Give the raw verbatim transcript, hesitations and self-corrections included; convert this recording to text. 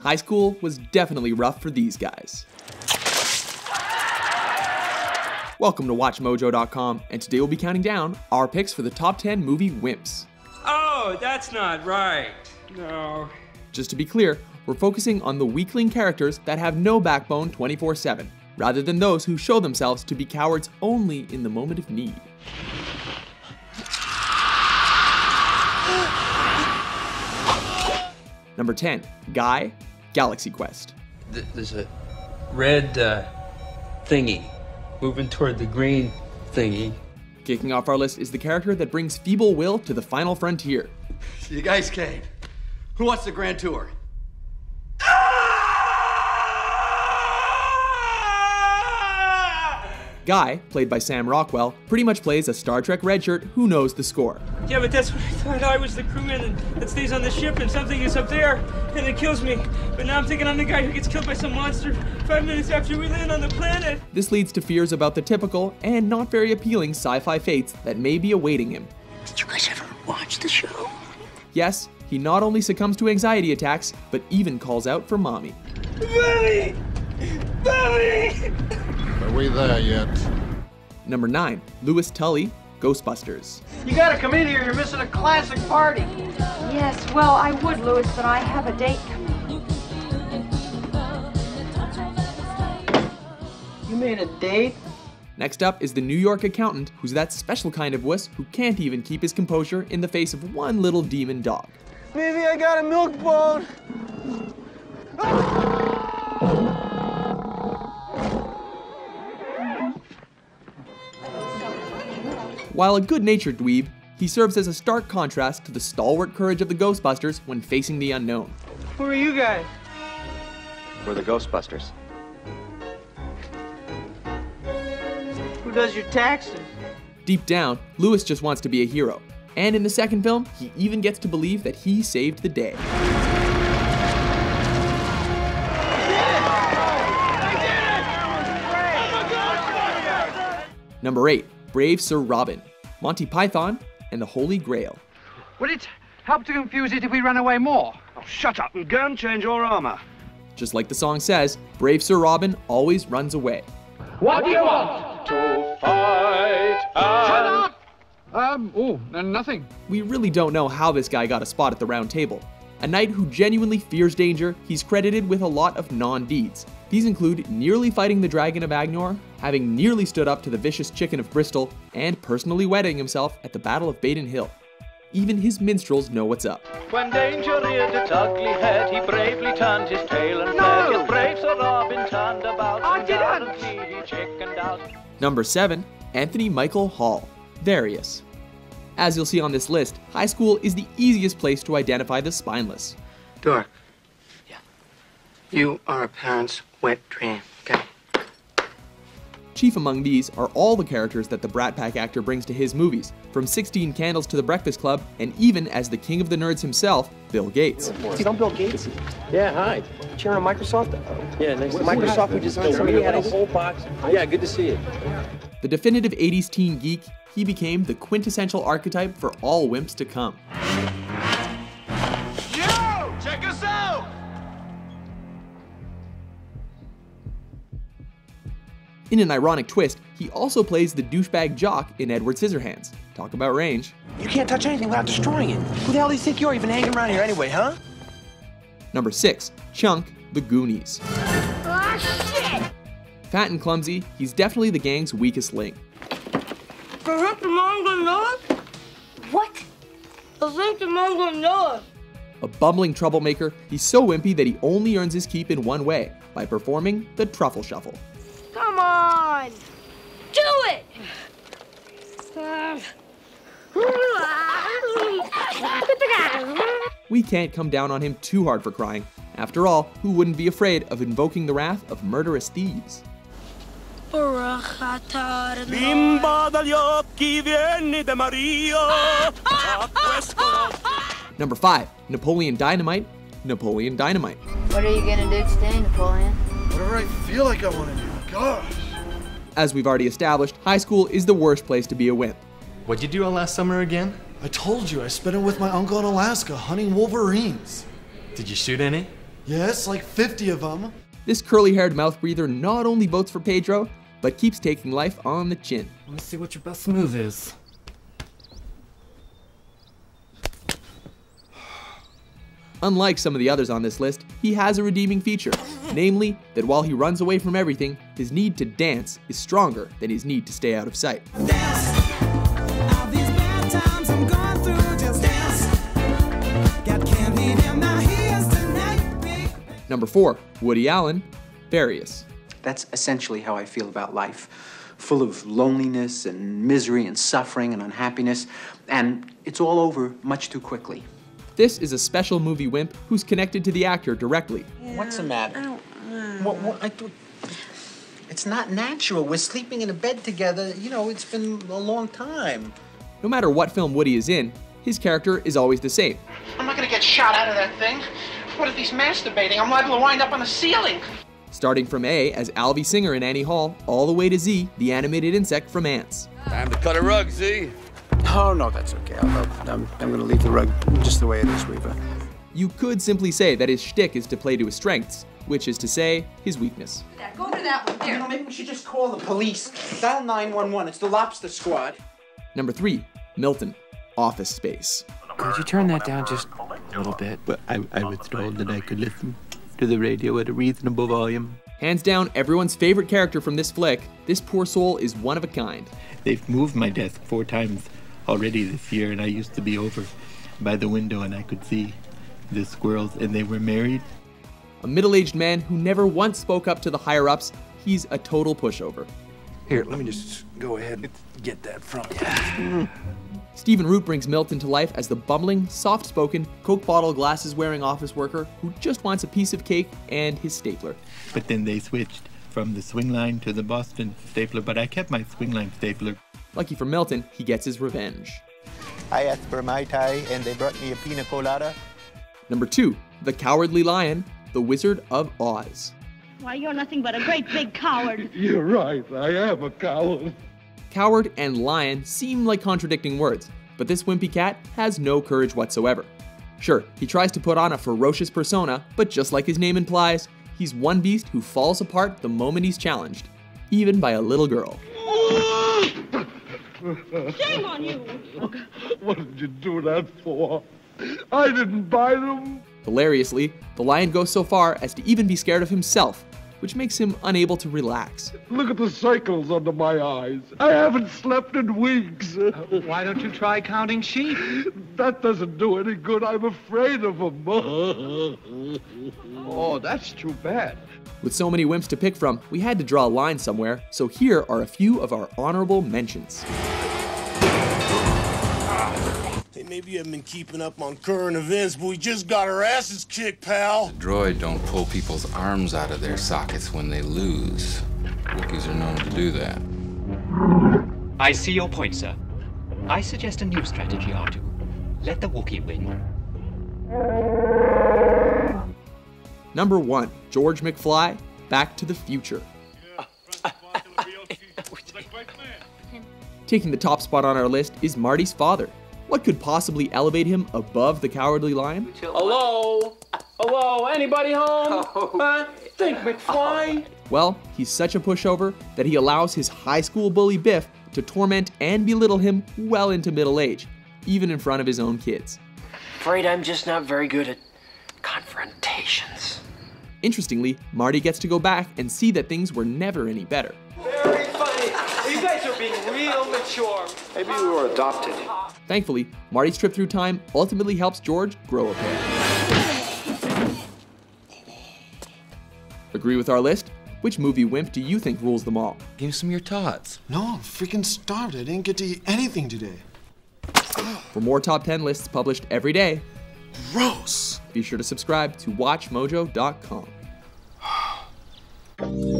High school was definitely rough for these guys. Welcome to Watch Mojo dot com, and today we'll be counting down our picks for the top ten movie wimps. Oh, that's not right. No. Just to be clear, we're focusing on the weakling characters that have no backbone twenty-four seven, rather than those who show themselves to be cowards only in the moment of need. Number ten, Guy, Galaxy Quest. There's a red uh, thingy. Moving toward the green thingy. Kicking off our list is the character that brings feeble will to the final frontier. So you guys came. Who wants the grand tour? Guy, played by Sam Rockwell, pretty much plays a Star Trek redshirt who knows the score. Yeah, but that's what I thought. I was the crewman that stays on the ship and something is up there and it kills me. But now I'm thinking I'm the guy who gets killed by some monster five minutes after we land on the planet. This leads to fears about the typical and not very appealing sci-fi fates that may be awaiting him. Did you guys ever watch the show? Yes, he not only succumbs to anxiety attacks, but even calls out for mommy. Mommy! Mommy! Are we there yet? Number nine, Lewis Tully, Ghostbusters. You gotta come in here, you're missing a classic party. Yes, well, I would, Lewis, but I have a date coming. You mean a date? Next up is the New York accountant, who's that special kind of wuss who can't even keep his composure in the face of one little demon dog. Maybe I got a milk bone. Ah! While a good-natured dweeb, he serves as a stark contrast to the stalwart courage of the Ghostbusters when facing the unknown. Who are you guys? We're the Ghostbusters. Who does your taxes? Deep down, Lewis just wants to be a hero. And in the second film, he even gets to believe that he saved the day. I did it! I did it! I'm a Ghostbuster! Number eight. Brave Sir Robin, Monty Python and the Holy Grail. Would it help to confuse it if we ran away more? Oh, shut up and go and change your armor. Just like the song says, Brave Sir Robin always runs away. What do you want? To fight and... Shut up! Um, oh, nothing. We really don't know how this guy got a spot at the round table. A knight who genuinely fears danger, he's credited with a lot of non-deeds. These include nearly fighting the Dragon of Agnor, having nearly stood up to the Vicious Chicken of Bristol, and personally wetting himself at the Battle of Baden Hill. Even his minstrels know what's up. When danger reared its ugly head, he bravely turned his tail and fled. His brave Sir Robin turned about. I didn't! He chickened out. Number seven, Anthony Michael Hall, Various. As you'll see on this list, high school is the easiest place to identify the spineless. Dork. Yeah. You are a parent's wet dream, okay? Chief among these are all the characters that the Brat Pack actor brings to his movies, from sixteen Candles to The Breakfast Club, and even as the king of the nerds himself, Bill Gates. You know Bill Gates? Yeah, hi. Chairman of Microsoft? Yeah, nice to Microsoft, we designed some had a whole box. Yeah, good to see you. The definitive eighties teen geek, he became the quintessential archetype for all wimps to come. Yo! Check us out! In an ironic twist, he also plays the douchebag jock in Edward Scissorhands. Talk about range. You can't touch anything without destroying it. Who the hell do you think you are even hanging around here anyway, huh? Number six, Chunk, The Goonies. Ah, shit! Fat and clumsy, he's definitely the gang's weakest link. The link among the Noahs? What? The link among the Noahs? A bumbling troublemaker, he's so wimpy that he only earns his keep in one way, by performing the Truffle Shuffle. Come on! Do it! We can't come down on him too hard for crying. After all, who wouldn't be afraid of invoking the wrath of murderous thieves? Number five, Napoleon Dynamite, Napoleon Dynamite. What are you gonna do today, Napoleon? Whatever I feel like I wanna do. Gosh. As we've already established, high school is the worst place to be a wimp. What'd you do all last summer again? I told you, I spent it with my uncle in Alaska hunting wolverines. Did you shoot any? Yes, like fifty of them. This curly-haired mouth breather not only votes for Pedro, but keeps taking life on the chin. Let me see what your best move is. Unlike some of the others on this list, he has a redeeming feature, namely that while he runs away from everything, his need to dance is stronger than his need to stay out of sight. Dance. All these bad times I'm going through, just dance. Got candy in my ears tonight. Number four, Woody Allen, Various. That's essentially how I feel about life, full of loneliness and misery and suffering and unhappiness, and it's all over much too quickly. This is a special movie wimp who's connected to the actor directly. Yeah, what's the matter? I don't know. What, what, I do, it's not natural. We're sleeping in a bed together. You know, it's been a long time. No matter what film Woody is in, his character is always the same. I'm not going to get shot out of that thing. What are these masturbating? I'm liable to wind up on the ceiling. Starting from A as Alvy Singer in Annie Hall, all the way to Z, the animated insect from Ants. Time to cut a rug, Z. Oh, no, that's okay. I'll, I'm, I'm gonna leave the rug just the way it is, Reva. You could simply say that his shtick is to play to his strengths, which is to say, his weakness. Yeah, go to that one there. You know, maybe we should just call the police. Dial nine one one, it's the Lobster Squad. Number three, Milton, Office Space. Could you turn that down just a little bit? Well, I, I was told that I could listen to the radio at a reasonable volume. Hands down, everyone's favorite character from this flick, this poor soul is one of a kind. They've moved my desk four times already this year, and I used to be over by the window and I could see the squirrels, and they were married. A middle-aged man who never once spoke up to the higher-ups, he's a total pushover. Here, let me just go ahead and get that from you. Stephen Root brings Milton to life as the bumbling, soft-spoken, Coke bottle glasses-wearing office worker who just wants a piece of cake and his stapler. But then they switched from the Swing Line to the Boston stapler, but I kept my Swing Line stapler. Lucky for Milton, he gets his revenge. I asked for Mai Tai and they brought me a pina colada. Number two, The Cowardly Lion, The Wizard of Oz. Why, you're nothing but a great big coward. You're right, I am a coward. Coward and lion seem like contradicting words, but this wimpy cat has no courage whatsoever. Sure, he tries to put on a ferocious persona, but just like his name implies, he's one beast who falls apart the moment he's challenged, even by a little girl. Shame on you! What did you do that for? I didn't bite him! Hilariously, the lion goes so far as to even be scared of himself, which makes him unable to relax. Look at the circles under my eyes. I haven't slept in weeks. Why don't you try counting sheep? That doesn't do any good. I'm afraid of them. Oh, that's too bad. With so many wimps to pick from, we had to draw a line somewhere, so here are a few of our honorable mentions. Hey, maybe you haven't been keeping up on current events, but we just got our asses kicked, pal. The droid don't pull people's arms out of their sockets when they lose. Wookiees are known to do that. I see your point, sir. I suggest a new strategy, R two. Let the Wookiee win. Number one, George McFly, Back to the Future. Taking the top spot on our list is Marty's father. What could possibly elevate him above the Cowardly Lion? Hello? Hello? Anybody home? Oh. Huh? Think, McFly? Well, he's such a pushover that he allows his high school bully Biff to torment and belittle him well into middle age, even in front of his own kids. Afraid I'm just not very good at confrontations. Interestingly, Marty gets to go back and see that things were never any better. Very funny. You guys are being real mature. Maybe we were adopted. Thankfully, Marty's trip through time ultimately helps George grow a pair. Agree with our list? Which movie wimp do you think rules them all? Give some of your tots. No, I'm freaking starved. I didn't get to eat anything today. For more top ten lists published every day, gross! Be sure to subscribe to Watch Mojo dot com.